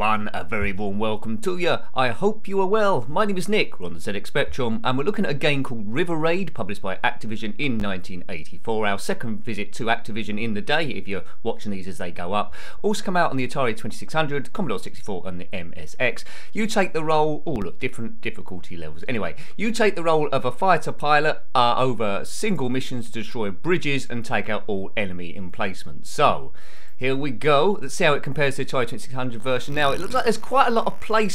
everyone, a very warm welcome to you. I hope you are well. My name is Nick, we're on the ZX Spectrum, and we're looking at a game called River Raid, published by Activision in 1984. Our second visit to Activision in the day, if you're watching these as they go up. Also come out on the Atari 2600, Commodore 64 and the MSX. You take the role, all at different difficulty levels. Anyway, you take the role of a fighter pilot over single missions to destroy bridges and take out all enemy emplacements. So, here we go. Let's see how it compares to the Atari 2600 version. Now, it looks like there's quite a lot of play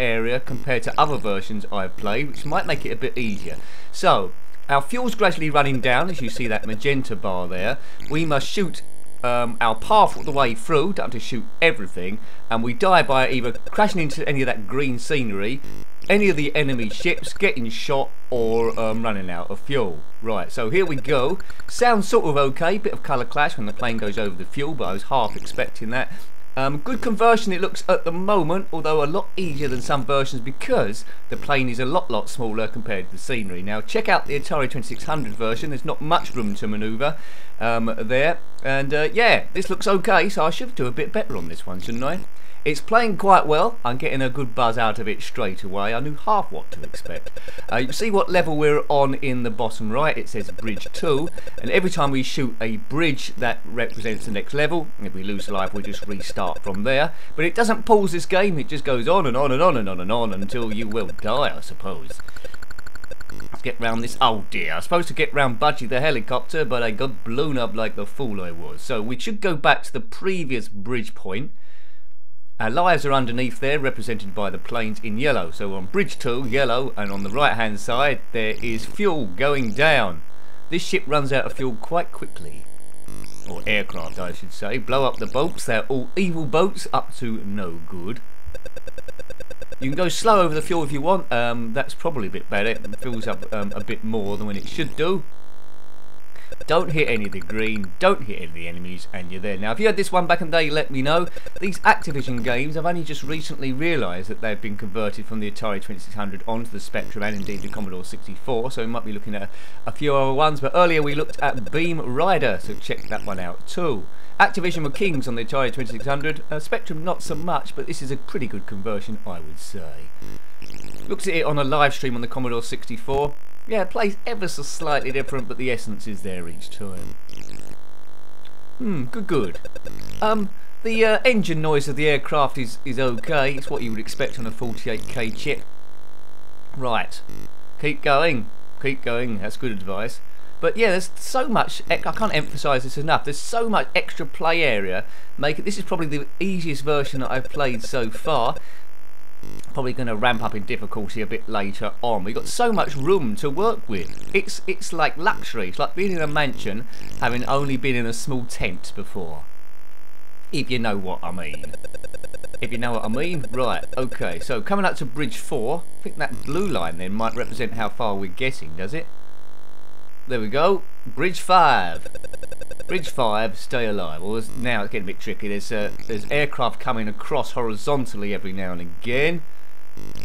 area compared to other versions I've played, which might make it a bit easier. So, our fuel's gradually running down, as you see that magenta bar there. We must shoot our path all the way through, don't have to shoot everything, and we die by either crashing into any of that green scenery, any of the enemy ships, getting shot, or running out of fuel. Right, so here we go. Sounds sort of okay, bit of colour clash when the plane goes over the fuel, but I was half expecting that. Good conversion it looks at the moment, although a lot easier than some versions because the plane is a lot smaller compared to the scenery. Now check out the Atari 2600 version, there's not much room to manoeuvre there, and yeah, this looks okay, so I should do a bit better on this one, shouldn't I? It's playing quite well, I'm getting a good buzz out of it straight away, I knew half what to expect. You can see what level we're on in the bottom right, it says Bridge 2, and every time we shoot a bridge that represents the next level, and if we lose life we'll just restart from there. But it doesn't pause this game, it just goes on and on and on and on and on until you will die, I suppose. Let's get round this, oh dear, I was supposed to get round Budgie the helicopter, but I got blown up like the fool I was. So we should go back to the previous bridge point. Our lives are underneath there, represented by the planes in yellow. So on Bridge 2, yellow, and on the right-hand side, there is fuel going down. This ship runs out of fuel quite quickly. Or aircraft, I should say. Blow up the boats. They're all evil boats, up to no good. You can go slow over the fuel if you want. That's probably a bit better. It fills up a bit more than when it should do. Don't hit any of the green, don't hit any of the enemies, and you're there. Now, if you had this one back in the day, let me know. These Activision games, I've only just recently realised that they've been converted from the Atari 2600 onto the Spectrum and indeed the Commodore 64, so we might be looking at a few other ones, but earlier we looked at Beam Rider, so check that one out too. Activision were kings on the Atari 2600, Spectrum not so much, but this is a pretty good conversion, I would say. Looks at it on a live stream on the Commodore 64. Yeah, it plays ever so slightly different, but the essence is there each time. Good. The engine noise of the aircraft is okay. It's what you would expect on a 48K chip. Right. Keep going. Keep going. That's good advice. But yeah, there's so much, I can't emphasise this enough, there's so much extra play area. This is probably the easiest version that I've played so far. Probably going to ramp up in difficulty a bit later on. We've got so much room to work with. It's like luxury. It's like being in a mansion, having only been in a small tent before. If you know what I mean. If you know what I mean. Right, okay. So coming up to Bridge 4, I think that blue line then might represent how far we're getting, does it? There we go. Bridge 5. Bridge 5, stay alive. Well, now it's getting a bit tricky. There's aircraft coming across horizontally every now and again.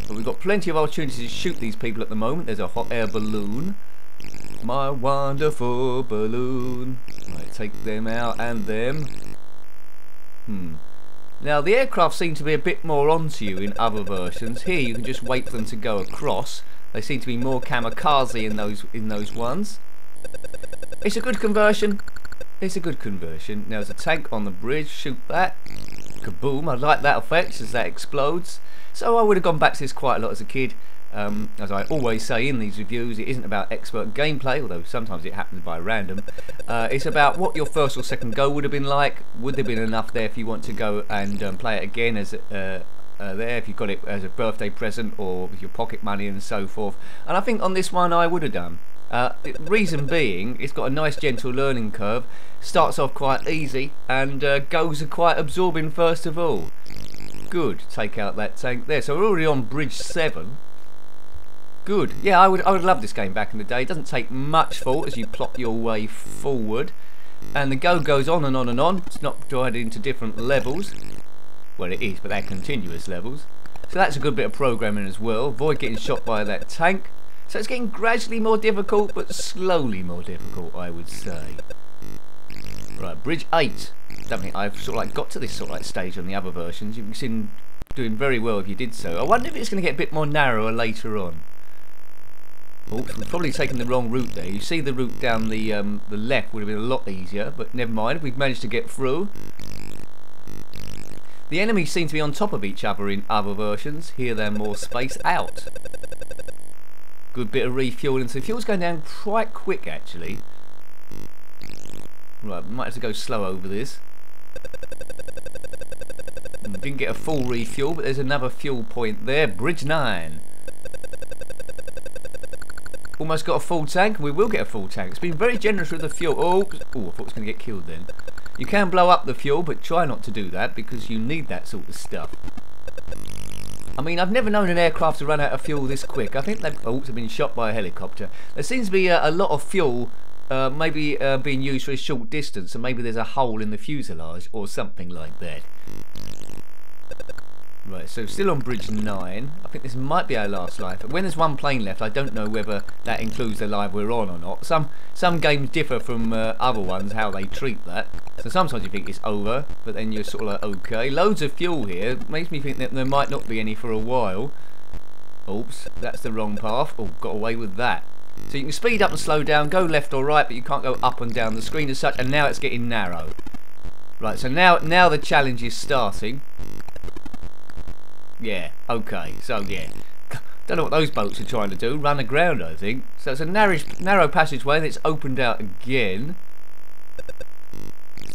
But we've got plenty of opportunities to shoot these people at the moment. There's a hot air balloon. My wonderful balloon. Right, take them out and them. Now, the aircraft seem to be a bit more onto you in other versions. Here, you can just wait for them to go across. They seem to be more kamikaze in those ones. It's a good conversion. It's a good conversion. Now there's a tank on the bridge, shoot that. Kaboom, I like that effect as that explodes. So I would have gone back to this quite a lot as a kid. As I always say in these reviews, it isn't about expert gameplay, although sometimes it happens by random. It's about what your first or second go would have been like. Would there have been enough there if you want to go and play it again as there, if you got it as a birthday present or with your pocket money and so forth. And I think on this one I would have done. Reason being, it's got a nice gentle learning curve, starts off quite easy and goes quite absorbing first of all. Good, take out that tank there. So we're already on Bridge 7. Good, yeah, I would love this game back in the day. It doesn't take much thought as you plop your way forward. And the go goes on and on and on. It's not divided into different levels. Well, it is, but they're continuous levels. So that's a good bit of programming as well. Avoid getting shot by that tank. So it's getting gradually more difficult, but slowly more difficult, I would say. Right, Bridge 8. Definitely, I've sort of like got to this sort of like stage on the other versions. You've seen doing very well if you did so. I wonder if it's going to get a bit more narrower later on. Oh, we've probably taken the wrong route there. You see the route down the left would have been a lot easier, but never mind. We've managed to get through. The enemies seem to be on top of each other in other versions. Here they're more spaced out. Good bit of refueling. So fuel's going down quite quick, actually. Right, we might have to go slow over this. Didn't get a full refuel, but there's another fuel point there. Bridge 9. Almost got a full tank, and we will get a full tank. It's been very generous with the fuel. Oh, I thought it was going to get killed then. You can blow up the fuel, but try not to do that, because you need that sort of stuff. I mean, I've never known an aircraft to run out of fuel this quick. I think they've also been shot by a helicopter. There seems to be a lot of fuel maybe being used for a short distance, and maybe there's a hole in the fuselage or something like that. Right, so still on Bridge 9. I think this might be our last life. When there's one plane left, I don't know whether that includes the life we're on or not. Some games differ from other ones, how they treat that. So sometimes you think it's over, but then you're sort of like, okay. Loads of fuel here. Makes me think that there might not be any for a while. Oops, that's the wrong path. Oh, got away with that. So you can speed up and slow down, go left or right, but you can't go up and down the screen as such, and now it's getting narrow. Right, so now the challenge is starting. Yeah, okay, so yeah. Don't know what those boats are trying to do, run aground I think. So it's a narrow passageway that's opened out again.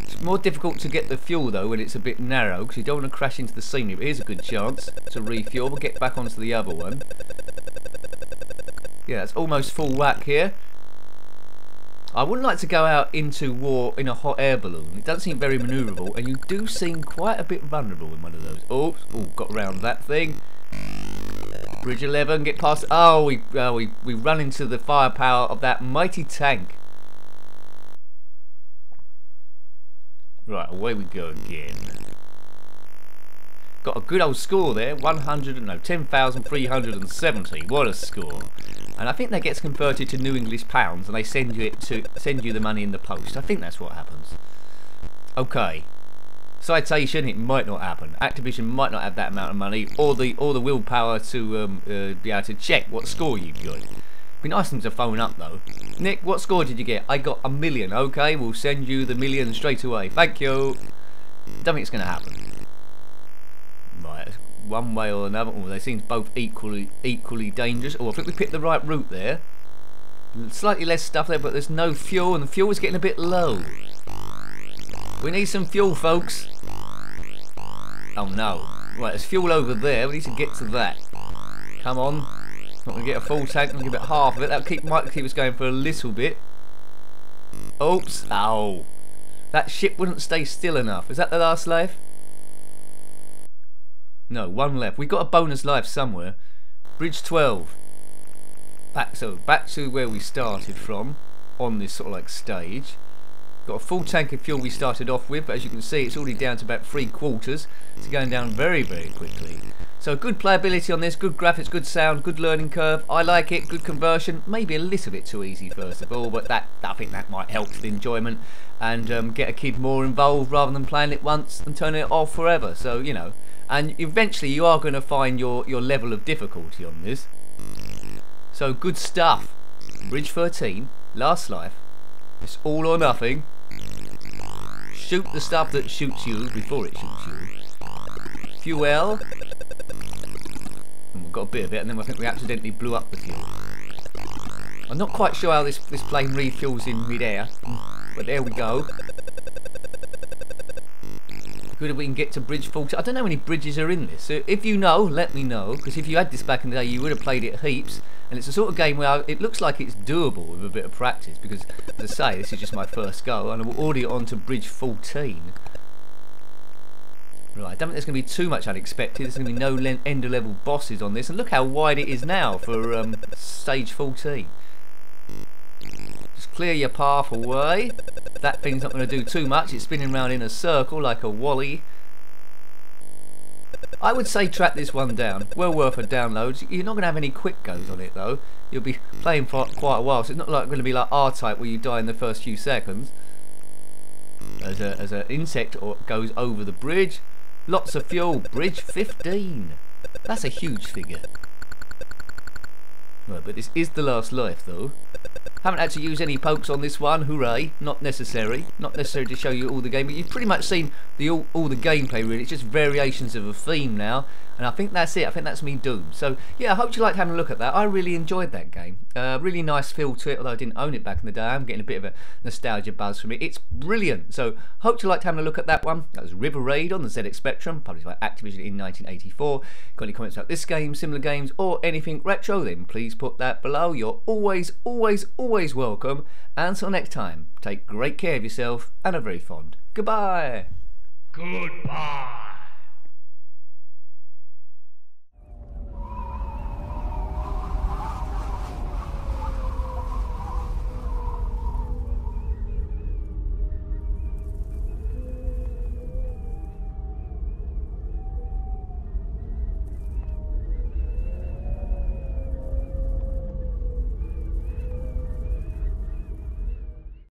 It's more difficult to get the fuel though when it's a bit narrow, because you don't want to crash into the scenery, but here's a good chance to refuel. We'll get back onto the other one. Yeah, it's almost full whack here. I wouldn't like to go out into war in a hot air balloon. It doesn't seem very manoeuvrable, and you do seem quite a bit vulnerable in one of those. Oops, oh, got round that thing. Bridge 11, get past. Oh, we run into the firepower of that mighty tank. Right, away we go again. Got a good old score there, 10,370. What a score! And I think that gets converted to New English pounds, and they send you the money in the post. I think that's what happens. Okay, citation. It might not happen. Activision might not have that amount of money, or the willpower to be able to check what score you've got. Be nice of them to phone up though. Nick, what score did you get? I got 1 million. Okay, we'll send you the million straight away. Thank you. Don't think it's going to happen. Right, one way or another. Oh, they seem both equally dangerous. Oh, I think we picked the right route there. Slightly less stuff there, but there's no fuel, and the fuel is getting a bit low. We need some fuel, folks. Oh no. Right, there's fuel over there. We need to get to that. Come on. Not gonna get a full tank. I'm gonna give it half of it. That might keep us going for a little bit. Oops. Ow. That ship wouldn't stay still enough. Is that the last life? No, one left. We've got a bonus life somewhere. Bridge 12. Back to where we started from on this sort of like stage. Got a full tank of fuel we started off with, but as you can see it's already down to about 3/4. It's going down very, very quickly. So good playability on this, good graphics, good sound, good learning curve. I like it, good conversion. Maybe a little bit too easy first of all, but I think that might help the enjoyment and get a kid more involved rather than playing it once and turning it off forever. So, you know. And eventually you are going to find your level of difficulty on this. So good stuff. Bridge 13, last life. It's all or nothing. Shoot the stuff that shoots you before it shoots you. Fuel. And we've got a bit of it, and then I think we accidentally blew up the fuel. I'm not quite sure how this plane refuels in mid-air, but there we go. Good if we can get to Bridge 40. I don't know how many bridges are in this, so if you know, let me know, because if you had this back in the day you would have played it heaps, and it's a sort of game where it looks like it's doable with a bit of practice, because as I say, this is just my first go, and we're already on to Bridge 14. Right, I don't think there's going to be too much unexpected. There's going to be no end-of-level bosses on this, and look how wide it is now for stage 14. Just clear your path away. That thing's not going to do too much. It's spinning around in a circle like a wally. I would say track this one down. Well worth a download. You're not going to have any quick goes on it though. You'll be playing for quite a while, so it's not like going to be like R-type where you die in the first few seconds. as an insect or goes over the bridge. Lots of fuel. Bridge 15. That's a huge figure. Right, but this is the last life though. Haven't actually used any pokes on this one. Hooray! Not necessary. Not necessary to show you all the game. But you've pretty much seen the all the gameplay really. It's just variations of a theme now. And I think that's it. I think that's me doomed. So yeah, I hope you liked having a look at that. I really enjoyed that game. Really nice feel to it. Although I didn't own it back in the day, I'm getting a bit of a nostalgia buzz from it. It's brilliant. So hope you liked having a look at that one. That was River Raid on the ZX Spectrum, published by Activision in 1984. Got any comments about this game, similar games, or anything retro? Then please put that below. You're always welcome. And until next time, take great care of yourself and are very fond. Goodbye.